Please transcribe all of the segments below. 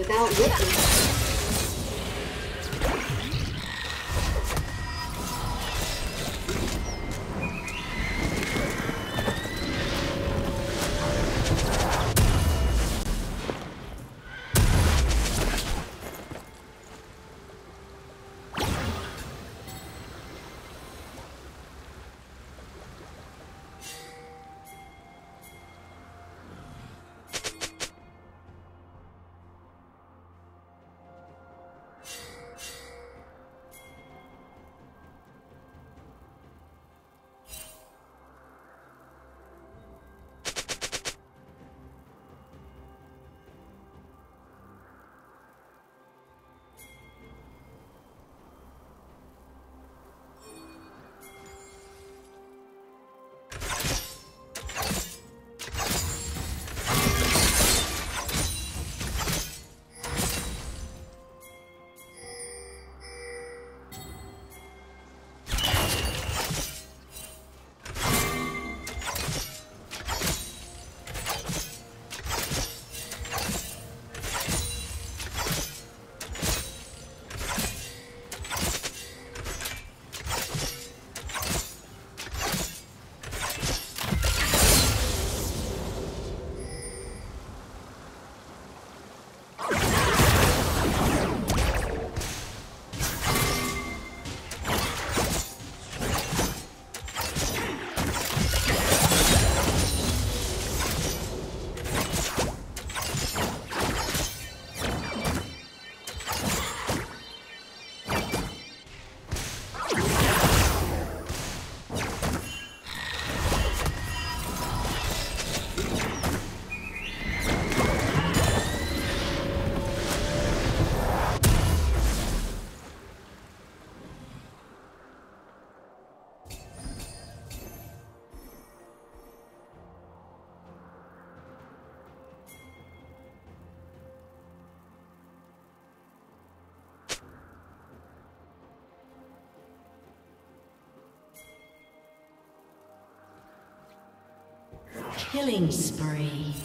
without witness. Killing spree.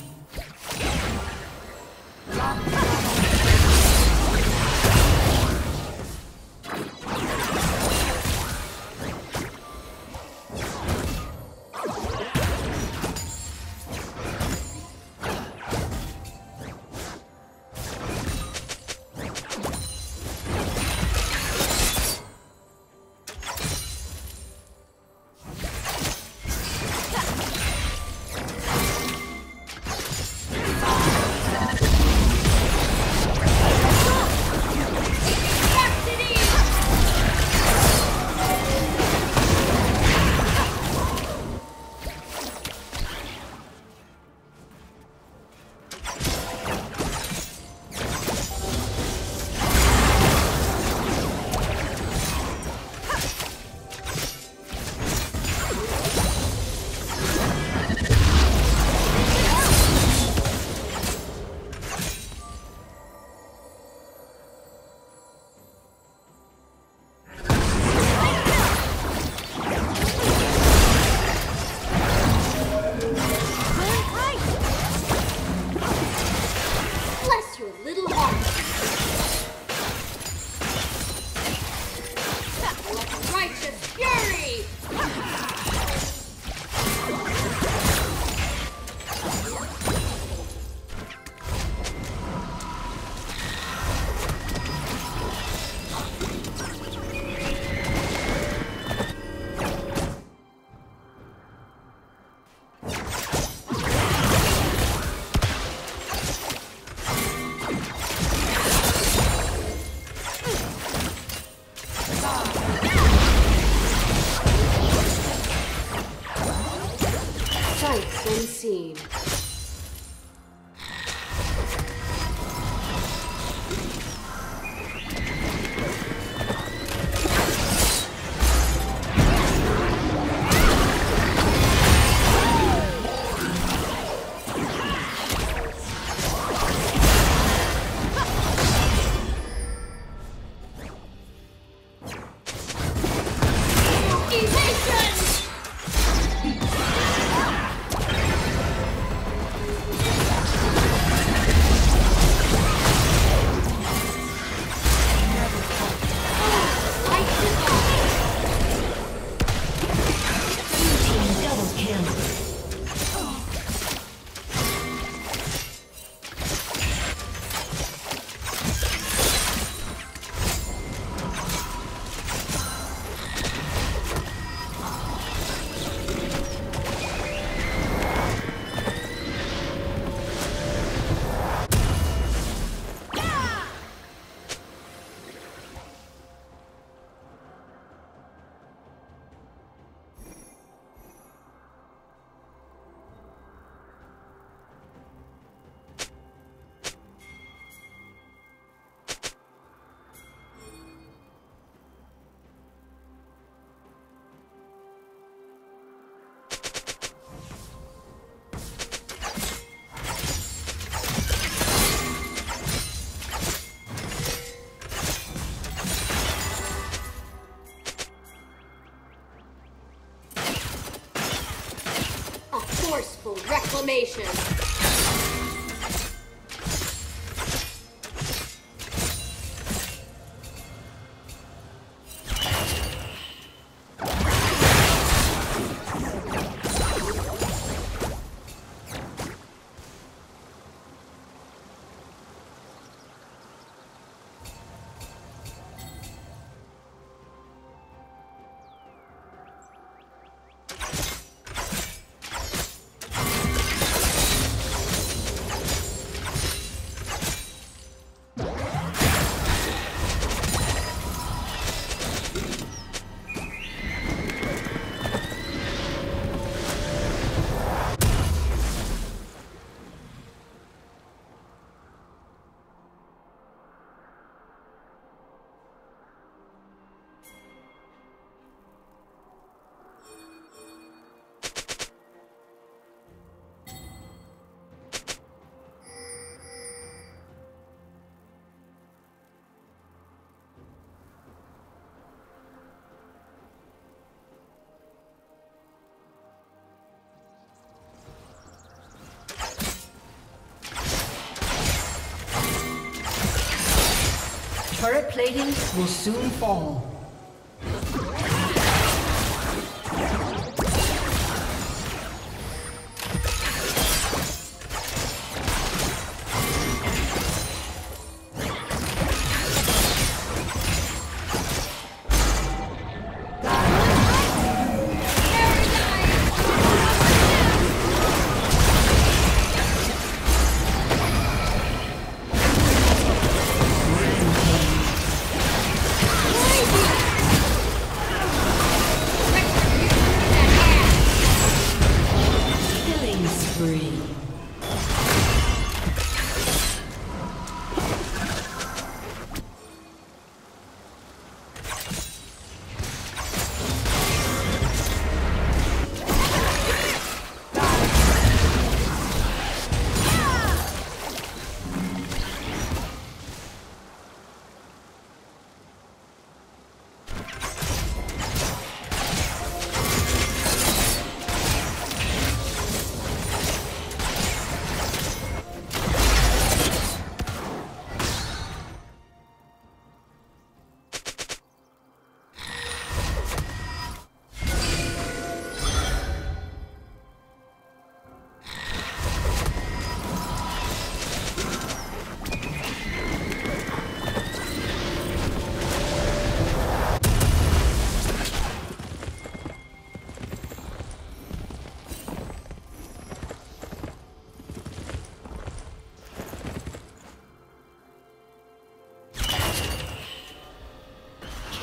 formation. Turret plating will soon fall.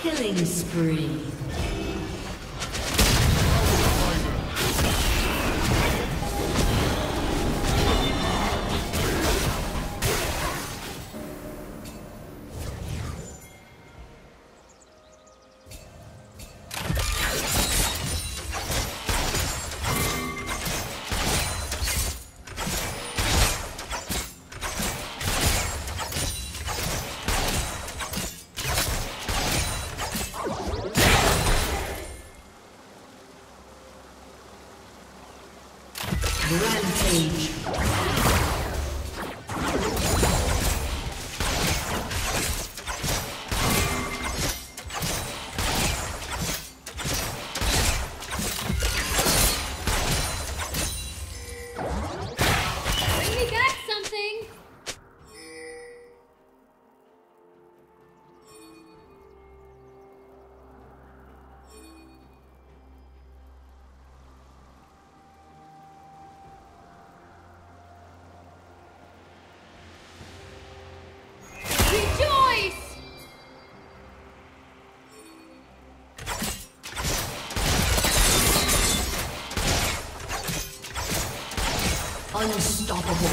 Killing spree. Unstoppable.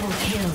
Double kill.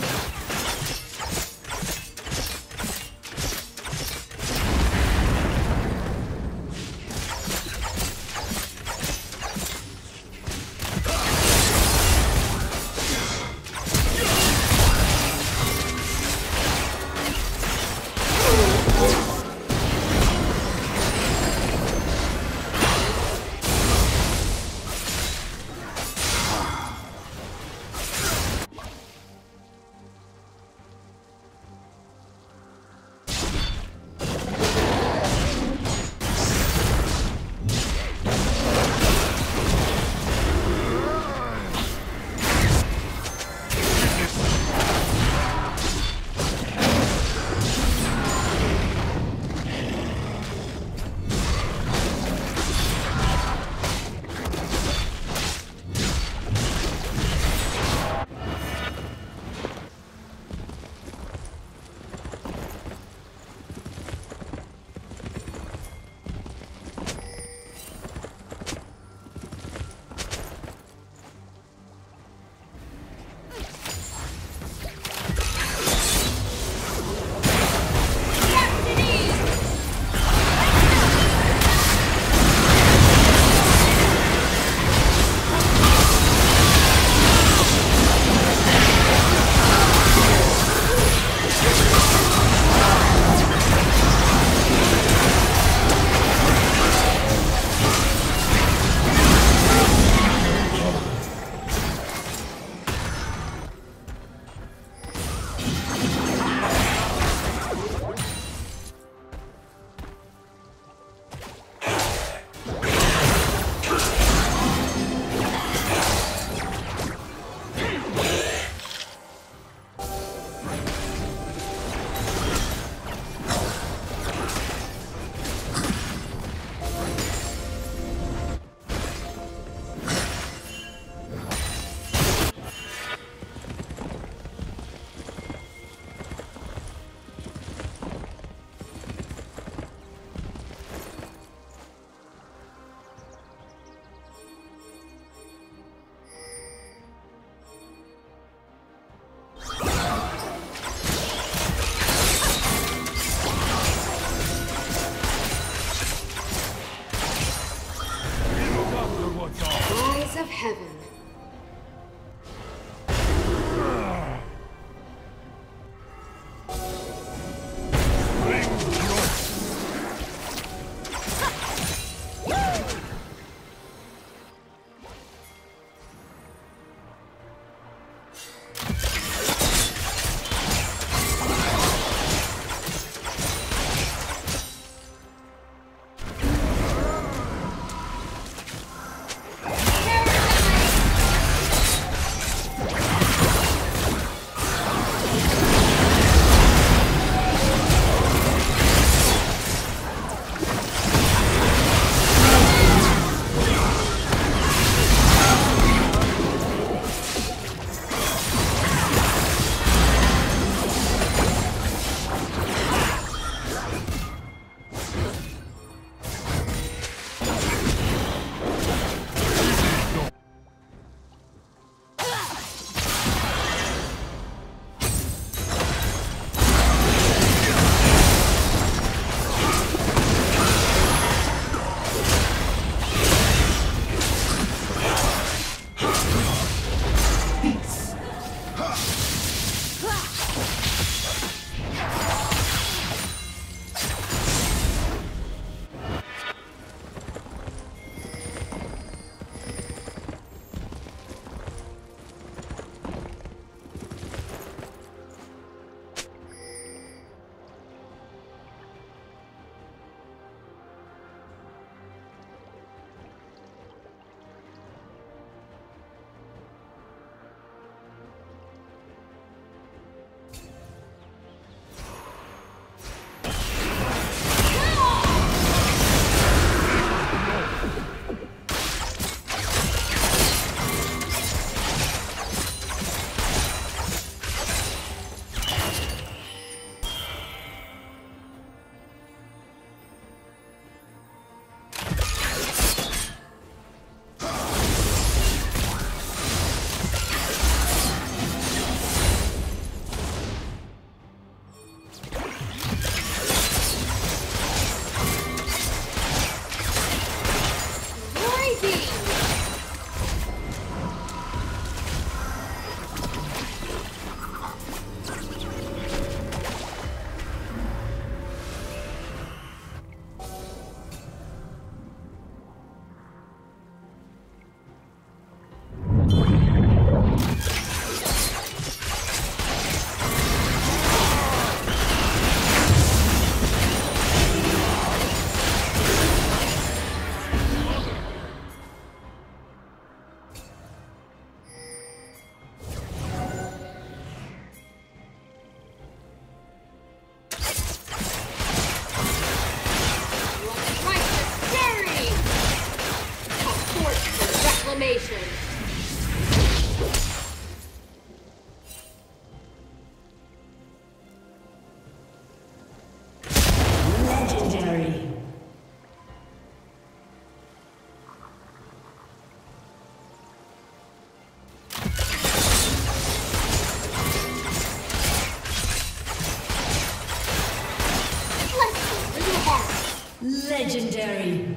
Legendary.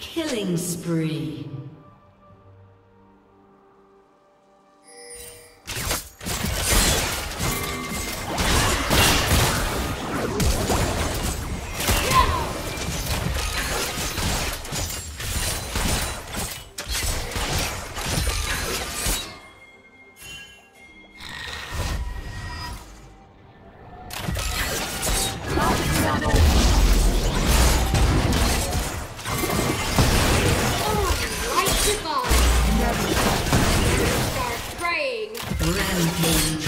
Killing spree. Rampage.